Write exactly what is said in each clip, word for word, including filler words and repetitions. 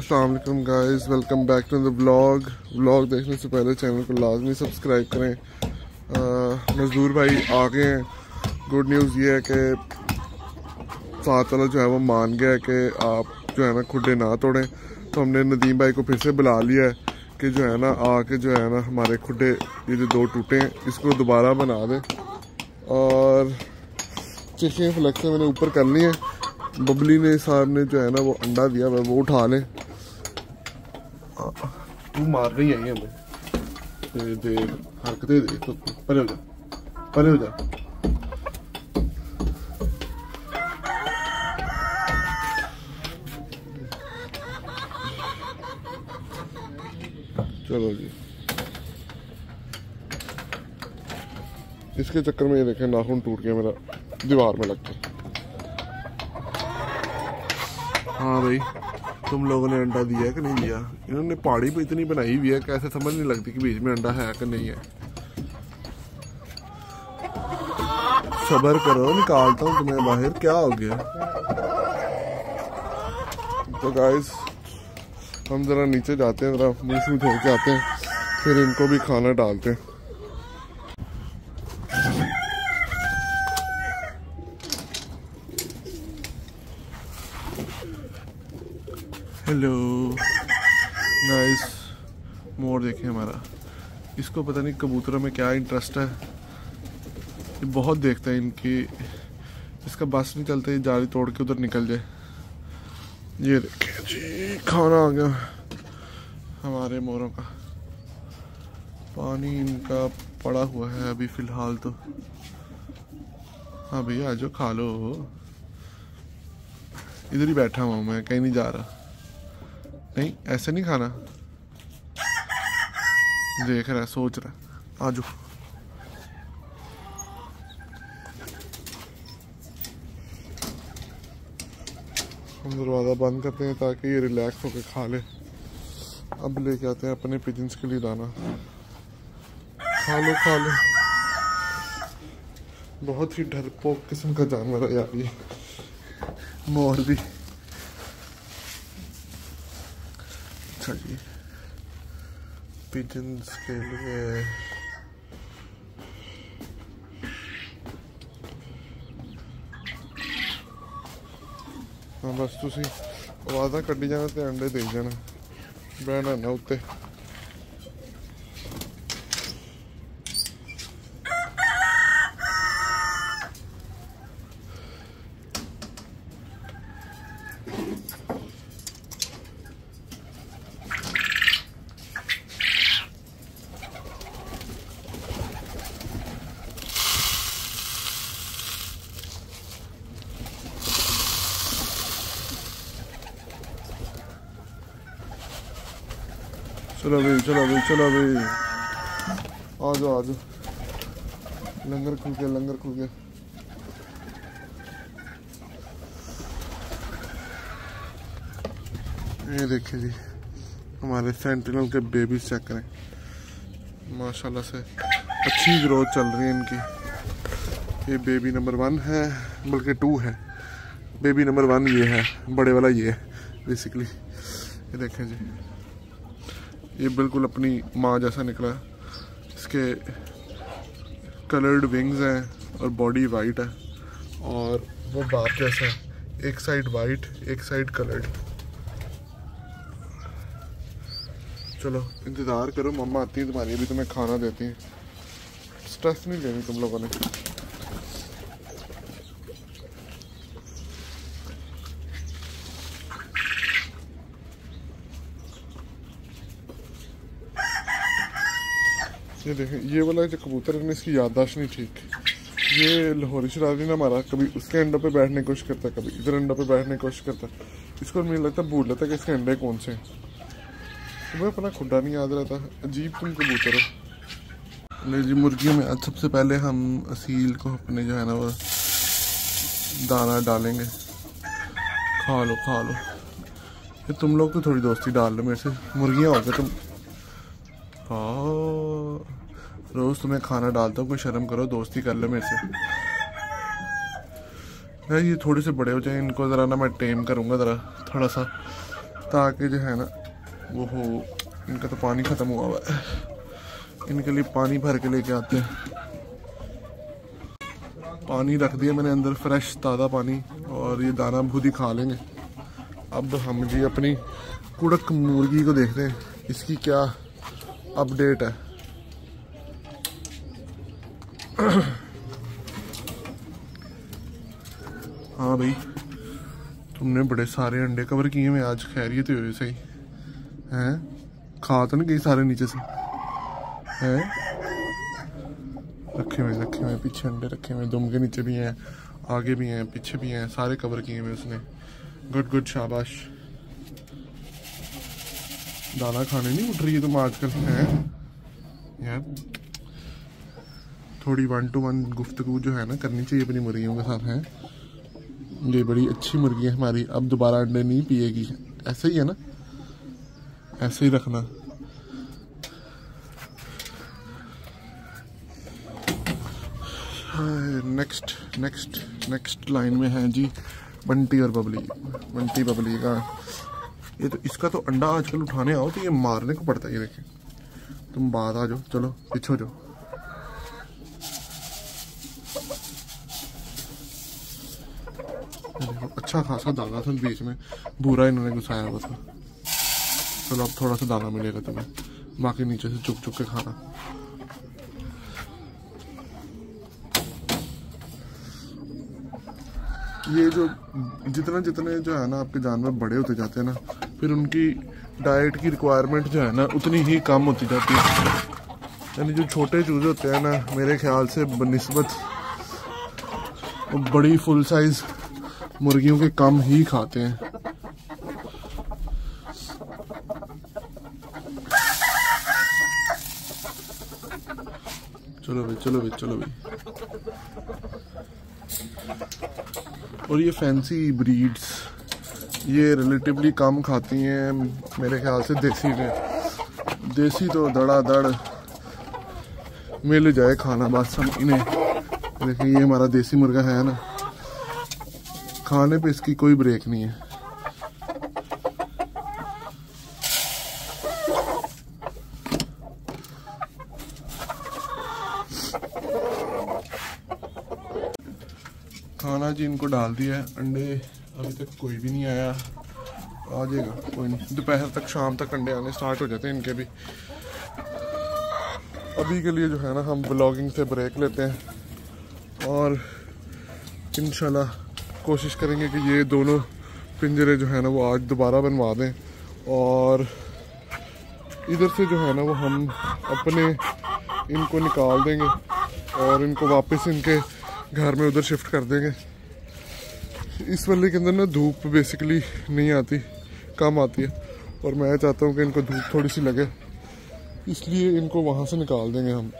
अस्सलाम वालेकुम guys, welcome back to the vlog. Vlog देखने से पहले चैनल को लाजमी सब्सक्राइब करें। मज़दूर भाई आ गए हैं। गुड न्यूज़ ये है कि साथ वाला जो है वो मान गया है कि आप जो है ना खुडे ना तोड़ें, तो हमने नदीम भाई को फिर से बुला लिया है कि जो है ना आके जो है ना हमारे खुडे ये जो दो टूटे हैं इसको दोबारा बना दें। और चेकिंग फ्लैक्सें मैंने ऊपर कर ली है। बबली ने साहब ने जो है ना वो अंडा दिया है, वो उठा लें। तू मार रही है हमें, दे दे हरकतें दे, तो परे हो जा, परे हो जा। चलो जी, इसके चक्कर में ये देखें नाखून टूट गया मेरा दीवार में लग के। हाँ भाई, तुम लोगों ने अंडा दिया है कि नहीं दिया? इन्होंने पहाड़ी पे इतनी बनाई हुई है कि ऐसे समझ नहीं लगती कि बीच में अंडा है कि नहीं है। सब्र करो, निकालता हूँ तुम्हें बाहर। क्या हो गया? तो गाइस हम जरा नीचे जाते हैं, जरा मुँह से धो के आते हैं, फिर इनको भी खाना डालते हैं। हेलो गाइस, मोर देखें हमारा। इसको पता नहीं कबूतरों में क्या इंटरेस्ट है, ये बहुत देखता है इनकी। इसका बस नहीं चलता, ये जाली तोड़ के उधर निकल जाए। ये देखें जी, खाना आ गया हमारे मोरों का। पानी इनका पड़ा हुआ है अभी फ़िलहाल तो। हाँ भैया आ जाओ, खा लो। इधर ही बैठा हुआ मैं, कहीं नहीं जा रहा। नहीं, ऐसे नहीं खाना। देख रहा है, सोच रहा है। आजो हम दरवाज़ा बंद करते हैं ताकि ये रिलैक्स होकर खा ले। अब लेके आते हैं अपने पिजन्स के लिए दाना। खा लो खा लो। बहुत ही डरपोक किस्म का जानवर है यार ये मोर भी। अच्छा जी, पिजन्स के लिए हाँ बस तुसी आवाज़ा कड्डी जाना तो अंडे दे जाना, बैठना ना उत्ते। चलो भाई चलो भाई चलो भाई, आ जाओ आ जाओ। लंगर खुल गया, लंगर खुल गया। ये देखिए जी, हमारे सेंटिनल के बेबी चेक करें। माशाल्लाह से अच्छी ग्रोथ चल रही है इनकी। ये बेबी नंबर वन है, बल्कि टू है। बेबी नंबर वन ये है, बड़े वाला ये है बेसिकली। ये देखें जी, ये बिल्कुल अपनी माँ जैसा निकला है। इसके कलर्ड विंग्स हैं और बॉडी वाइट है, और वो बाप जैसा है, एक साइड वाइट एक साइड कलर्ड। चलो इंतज़ार करो, मम्मा आती है तुम्हारी, अभी तुम्हें खाना देती हैं। स्ट्रेस नहीं लेनी तुम लोगों ने। ये देखें, ये वाला जो कबूतर है ना, इसकी याददाश्त नहीं ठीक। ये लाहौरी शराबी ना हमारा, कभी उसके अंडे पे बैठने की कोशिश करता है, कभी इधर अंडे पे बैठने की कोशिश करता है। इसको मुझे लगता है भूल लेता है कि इसके अंडे कौन से हैं। तुम्हें अपना खुदा नहीं याद रहता, अजीब तुम कबूतर हो। ले जी, मुर्गियों में आज सबसे पहले हम असील को अपने जो है ना वो दाना डालेंगे। खा लो खा लो। ये तुम लोग को थोड़ी दोस्ती डाल लो मेरे से, मुर्गियाँ हो गए तुम। हाँ, रोज़ तुम्हें खाना डालता हूँ, कोई शर्म करो, दोस्ती कर लो मेरे से। ये थोड़े से बड़े हो जाए, इनको ज़रा ना मैं टेम करूँगा ज़रा थोड़ा सा। ताकि जो है ना वो हो। इनका तो पानी ख़त्म हुआ हुआ है, इनके लिए पानी भर के लेके आते हैं। पानी रख दिया मैंने अंदर, फ्रेश ताज़ा पानी, और ये दाना खुद ही खा लेंगे। अब हम जी अपनी कुड़क मुर्गी को देखते हैं इसकी क्या अपडेट है। हाँ भाई, तुमने बड़े सारे अंडे कवर किए हुए आज, खैरियत हो रही सही हैं? खा तो नहीं गई सारे नीचे से हैं? रखे हुए रखे हुए पीछे अंडे रखे हुए, दुम के नीचे भी हैं, आगे भी हैं, पीछे भी हैं, सारे कवर किए हुए उसने। गुड गुड, शाबाश। दाना खाने नहीं उठ रही है तुम आजकल हैं यार। थोड़ी वन टू वन गुफ्तगू जो है ना करनी चाहिए अपनी मुर्गियों के साथ हैं। ये बड़ी अच्छी मुर्गी है हमारी, अब दोबारा अंडे नहीं पिएगी। ऐसे ही है ना, ऐसे ही रखना। नेक्स्ट नेक्स्ट नेक्स्ट लाइन में है जी बंटी और बबली। बंटी बबली का ये तो, इसका तो अंडा आजकल उठाने आओ तो ये मारने को पड़ता है। ये देखें, तुम बाहर आ जाओ, चलो पीछे जाओ। अच्छा खासा दाना था बीच में, भूरा इन्होंने घुसाया हुआ था। चलो अब थोड़ा सा दाना मिलेगा तुम्हें, बाकी नीचे से चुप चुप के खाना। ये जो जितना जितने जो है ना आपके जानवर बड़े होते जाते हैं ना, फिर उनकी डाइट की रिक्वायरमेंट जो है ना उतनी ही कम होती जाती है। यानी जो छोटे चूजे होते हैं ना, मेरे ख्याल से बनिस्बत बड़ी फुल साइज मुर्गियों के कम ही खाते हैं। चलो भाई चलो भाई चलो भाई। और ये फैंसी ब्रीड्स ये रिलेटिवली कम खाती हैं मेरे ख्याल से देसी में। देसी तो धड़ाधड़ मिल जाए खाना बस हम इन्हें। देखिए ये हमारा देसी मुर्गा है ना, खाने पे इसकी कोई ब्रेक नहीं है। खाना जी इनको डाल दिया है, अंडे अभी तक कोई भी नहीं आया, आ जाएगा कोई नहीं। दोपहर तक शाम तक अंडे आने स्टार्ट हो जाते हैं इनके भी। अभी के लिए जो है ना हम ब्लॉगिंग से ब्रेक लेते हैं और इंशाल्लाह कोशिश करेंगे कि ये दोनों पिंजरे जो है ना वो आज दोबारा बनवा दें। और इधर से जो है ना वो हम अपने इनको निकाल देंगे और इनको वापस इनके घर में उधर शिफ्ट कर देंगे। इस वाले के अंदर ना धूप बेसिकली नहीं आती, कम आती है, और मैं चाहता हूँ कि इनको धूप थोड़ी सी लगे, इसलिए इनको वहाँ से निकाल देंगे हम।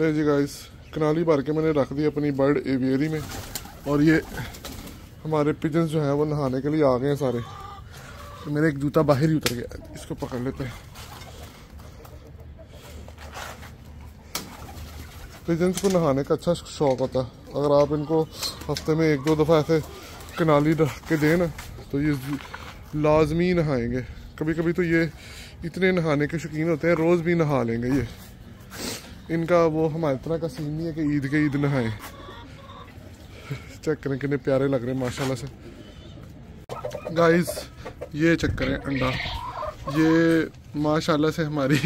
ले जी गाइस, कनाली भर के मैंने रख दी अपनी बर्ड एवियरी में, और ये हमारे पिजन्स जो हैं वो नहाने के लिए आ गए हैं सारे। तो मेरा एक जूता बाहर ही उतर गया, इसको पकड़ लेते हैं। पिजन्स को नहाने का अच्छा शौक़ होता है। अगर आप इनको हफ्ते में एक दो दफ़ा ऐसे कनाली रख के दें ना तो ये लाजमी नहाएंगे। कभी कभी तो ये इतने नहाने के शौकीन होते हैं रोज़ भी नहा लेंगे। ये इनका वो हमारे तरह का सीन नहीं है कि ईद के ईद नहाए। चेक करें कितने प्यारे लग रहे हैं माशाल्लाह से। गाइस ये चेक करें अंडा, ये माशाल्लाह से हमारी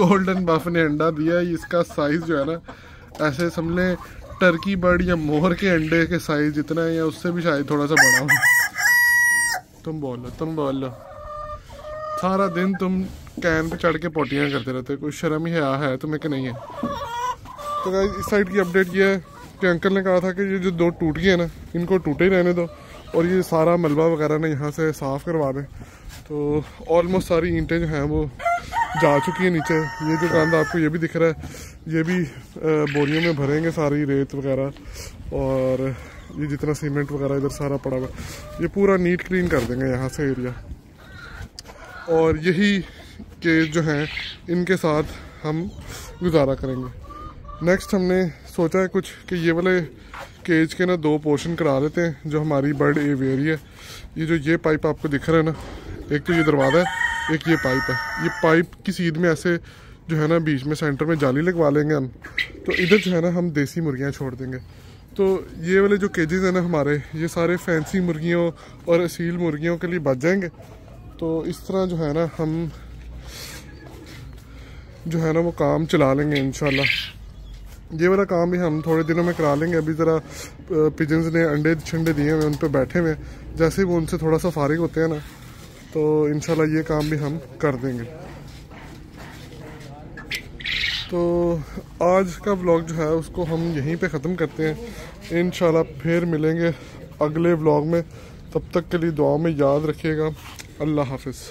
गोल्डन बफ ने अंडा दिया है। इसका साइज़ जो है ना ऐसे समझ लें टर्की बर्ड या मोहर के अंडे के साइज़ जितना है या उससे भी शायद थोड़ा सा बड़ा हो। तुम बोलो तुम बोलो, सारा दिन तुम कैन पे चढ़ के पोटियाँ करते रहते, कोई शर्म ही आ है तुम्हें कि नहीं है? तो गाइस इस साइड की अपडेट ये है कि अंकल ने कहा था कि ये जो दो टूट गए ना इनको टूटे ही रहने दो, और ये सारा मलबा वगैरह ना यहाँ से साफ़ करवा दें। तो ऑलमोस्ट सारी ईंटें जो हैं वो जा चुकी हैं नीचे। ये जो गंद आपको ये भी दिख रहा है, ये भी बोरियों में भरेंगे सारी रेत वगैरह, और ये जितना सीमेंट वगैरह इधर सारा पड़ा हुआ, ये पूरा नीट क्लीन कर देंगे यहाँ से एरिया। और यही के जो हैं इनके साथ हम गुजारा करेंगे। नेक्स्ट हमने सोचा है कुछ कि ये वाले केज के ना दो पोर्शन करा लेते हैं जो हमारी बर्ड एवियरी है। ये जो ये पाइप आपको दिख रहा है ना, एक तो ये दरवाज़ा है, एक ये पाइप है। ये पाइप की सीध में ऐसे जो है ना बीच में सेंटर में जाली लगवा लेंगे हम, तो इधर जो है ना हम देसी मुर्गियाँ छोड़ देंगे। तो ये वाले जो केजेस हैं ना हमारे, ये सारे फैंसी मुर्गियों और असील मुर्गियों के लिए बच जाएंगे। तो इस तरह जो है ना हम जो है ना वो काम चला लेंगे इंशाल्लाह। ये वाला काम भी हम थोड़े दिनों में करा लेंगे। अभी ज़रा पिजन्स ने अंडे छंडे दिए हुए, उन पर बैठे हुए, जैसे ही वो उनसे थोड़ा सा फारिग होते हैं ना तो इंशाल्लाह ये काम भी हम कर देंगे। तो आज का व्लॉग जो है उसको हम यहीं पे ख़त्म करते हैं। इंशाल्लाह फिर मिलेंगे अगले व्लॉग में, तब तक के लिए दुआ में याद रखिएगा। अल्लाह हाफिज़।